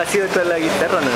¿Has ido con la guitarra o no?